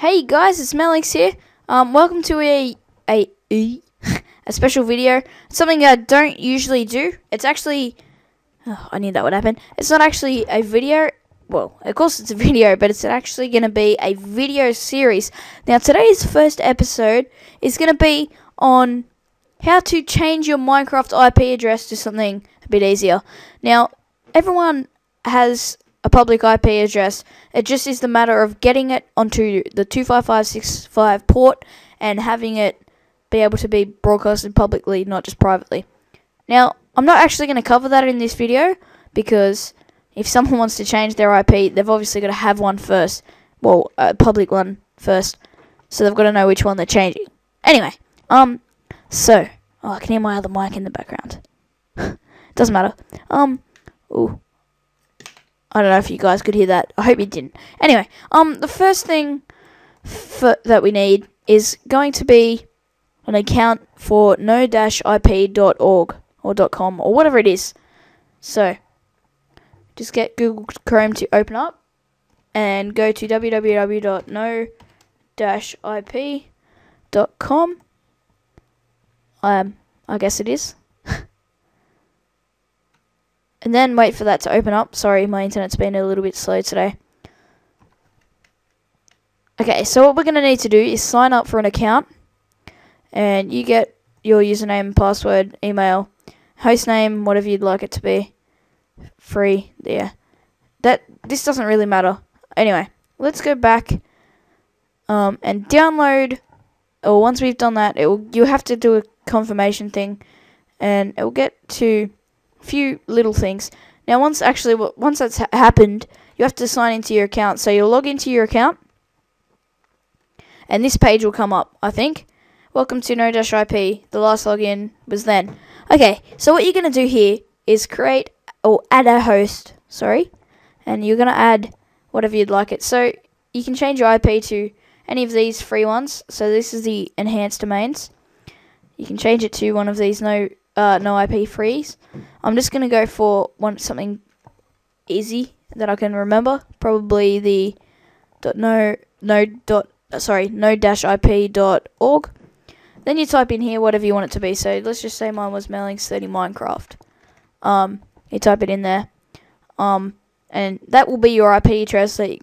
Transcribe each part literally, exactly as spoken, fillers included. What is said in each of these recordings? Hey guys, it's Melix here. Um, welcome to a a a special video. It's something I don't usually do. It's actually, oh, I knew that would happen. It's not actually a video. Well, of course it's a video, but it's actually going to be a video series. Now, today's first episode is going to be on how to change your Minecraft I P address to something a bit easier. Now, everyone has a public I P address. It just is the matter of getting it onto the two five five six five port and having it be able to be broadcasted publicly, not just privately. Now, I'm not actually going to cover that in this video because if someone wants to change their I P, they've obviously got to have one first. Well, a public one first. So they've got to know which one they're changing. Anyway, um, so, oh, I can hear my other mic in the background. Doesn't matter. Um, ooh. I don't know if you guys could hear that. I hope you didn't. Anyway, um, the first thing for, that we need is going to be an account for no dash I P dot org or .com or whatever it is. So, just get Google Chrome to open up and go to w w w dot no dash I P dot com. Um, I guess it is. And then wait for that to open up. Sorry, my internet's been a little bit slow today. Okay, so what we're going to need to do is sign up for an account. And you get your username, password, email, hostname, whatever you'd like it to be. Free, yeah. That, this doesn't really matter. Anyway, let's go back um, and download. Or oh, once we've done that, it will, you'll have to do a confirmation thing. And it will get to few little things. Now once actually once that's ha happened, you have to sign into your account. So you'll log into your account and this page will come up, I think. Welcome to no dash I P. The last login was then. Okay, so what you're going to do here is create or add a host, sorry, and you're going to add whatever you'd like it. So you can change your I P to any of these free ones. So this is the enhanced domains. You can change it to one of these no Uh, no I P frees. I'm just going to go for one something easy that I can remember. Probably the dot no no dot sorry no dash IP dot org. Then you type in here whatever you want it to be. So let's just say mine was Melix thirty Minecraft. Um, you type it in there. Um, and that will be your I P address. That you,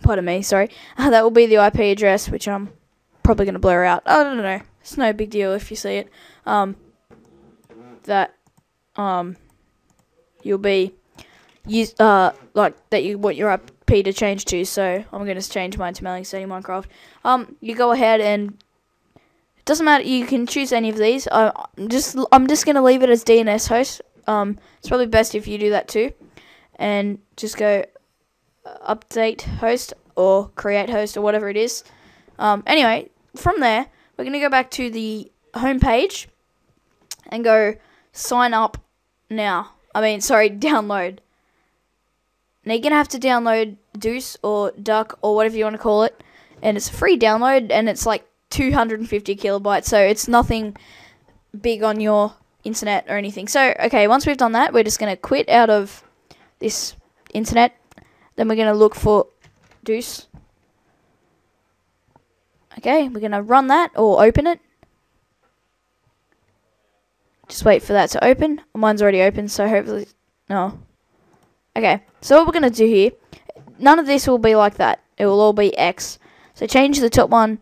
pardon me, sorry. That will be the I P address, which I'm probably going to blur out. I don't know. It's no big deal if you see it. Um. that um you'll be use uh like that you want your I P to change to. So I'm going to change mine to Melix thirty Minecraft. Um you go ahead and it doesn't matter, you can choose any of these. I I'm just I'm just going to leave it as D N S host. Um it's probably best if you do that too. And just go update host or create host or whatever it is. Um anyway, from there we're going to go back to the home page and go sign up now. I mean, sorry, download. Now you're going to have to download D U C or D U C or whatever you want to call it. And it's a free download and it's like two hundred fifty kilobytes. So it's nothing big on your internet or anything. So, okay, once we've done that, we're just going to quit out of this internet. Then we're going to look for D U C. Okay, we're going to run that or open it. Just wait for that to open. Mine's already open, so hopefully... No. Okay, so what we're going to do here... None of this will be like that. It will all be X. So change the top one.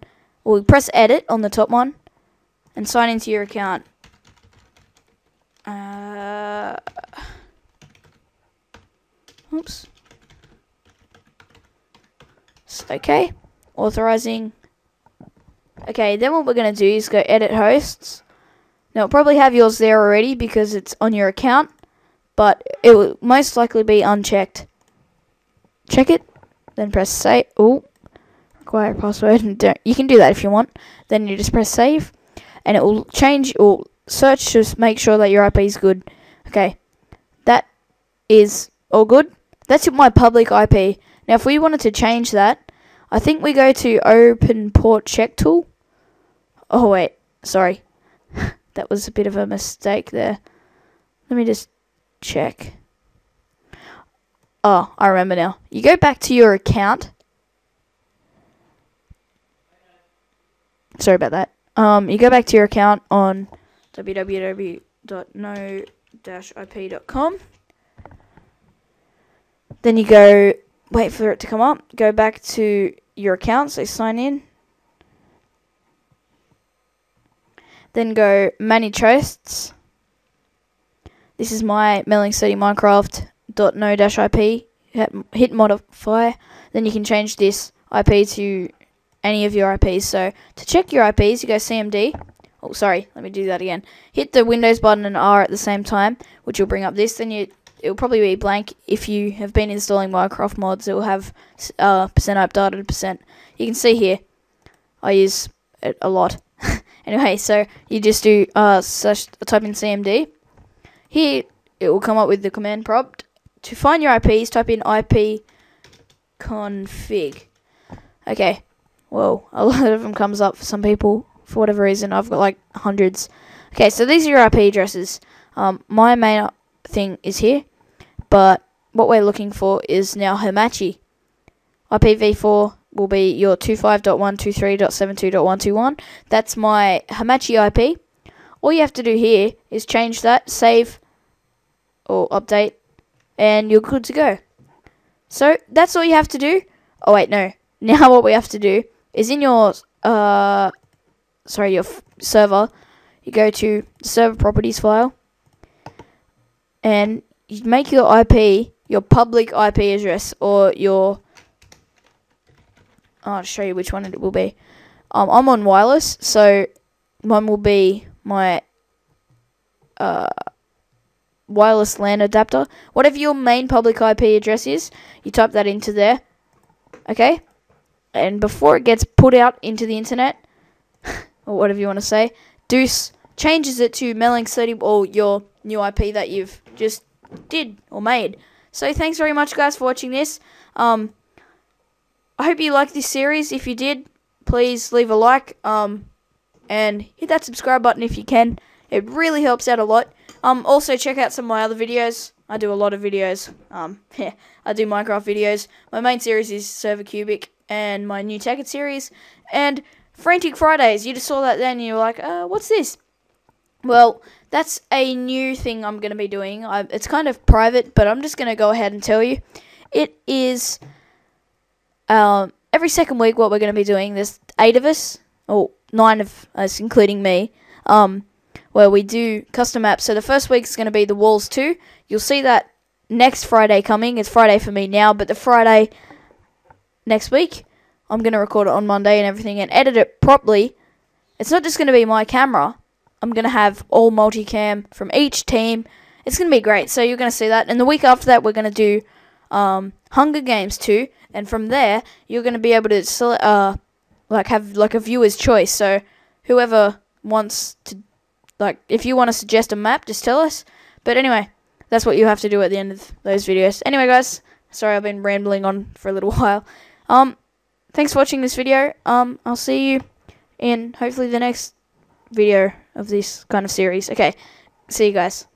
We'll press edit on the top one. And sign into your account. Uh, oops. Okay. Authorizing. Okay, then what we're going to do is go edit hosts. Now, it'll probably have yours there already because it's on your account, but it will most likely be unchecked. Check it, then press save. Ooh, require password. And don't, you can do that if you want. Then you just press save, and it will change or search to make sure that your I P is good. Okay, that is all good. That's my public I P. Now, if we wanted to change that, I think we go to open port check tool. Oh, wait, sorry. That was a bit of a mistake there. Let me just check. Oh, I remember now. You go back to your account. Sorry about that. Um, you go back to your account on w w w dot no dash i p dot com. Then you go, wait for it to come up, go back to your account, so sign in. Then go manage hosts. This is my Melix Minecraft dot no dash i p. Hit modify. Then you can change this I P to any of your I Ps. So to check your I Ps, you go C M D. Oh, sorry. Let me do that again. Hit the Windows button and R at the same time, which will bring up this. Then you, it'll probably be blank. If you have been installing Minecraft mods, it will have uh, percent updated percent. You can see here, I use it a lot. Anyway, so you just do uh, search, type in C M D. Here, it will come up with the command prompt. To find your I Ps, type in I P config. Okay, well, a lot of them comes up for some people. For whatever reason, I've got like hundreds. Okay, so these are your I P addresses. Um, my main thing is here, but what we're looking for is now Hamachi. I P v four will be your two five dot one two three dot seven two dot one two one. That's my Hamachi I P. All you have to do here is change that, save or update, and you're good to go. So that's all you have to do. Oh wait, no. Now what we have to do is in your uh sorry, your f server, you go to server properties file and you make your I P your public I P address, or your I'll show you which one it will be. Um I'm on wireless, so mine will be my uh wireless LAN adapter. Whatever your main public I P address is, you type that into there. Okay? And before it gets put out into the internet, or whatever you want to say, Deuce changes it to Melix thirty, or your new I P that you've just did or made. So thanks very much, guys, for watching this. Um, I hope you liked this series. If you did, please leave a like, um, and hit that subscribe button if you can. It really helps out a lot. Um, also, check out some of my other videos. I do a lot of videos. Um, yeah, I do Minecraft videos. My main series is Server Cubic, and my new Tekkit series, and Frantic Fridays. You just saw that then, and you were like, uh, what's this? Well, that's a new thing I'm going to be doing. I, it's kind of private, but I'm just going to go ahead and tell you. It is um, every second week what we're going to be doing. There's eight of us, or nine of us, including me. Um... where we do custom maps. So the first week is going to be the walls two. You'll see that next Friday coming. It's Friday for me now, but the Friday next week, I'm going to record it on Monday and everything and edit it properly. It's not just going to be my camera. I'm going to have all multicam from each team. It's going to be great. So you're going to see that. And the week after that, we're going to do um, Hunger Games two. And from there, you're going to be able to select, uh, like have like a viewer's choice. So whoever wants to... Like, if you want to suggest a map, just tell us. But anyway, that's what you have to do at the end of those videos. Anyway, guys, sorry I've been rambling on for a little while. Um, thanks for watching this video. Um, I'll see you in, hopefully, the next video of this kind of series. Okay, see you guys.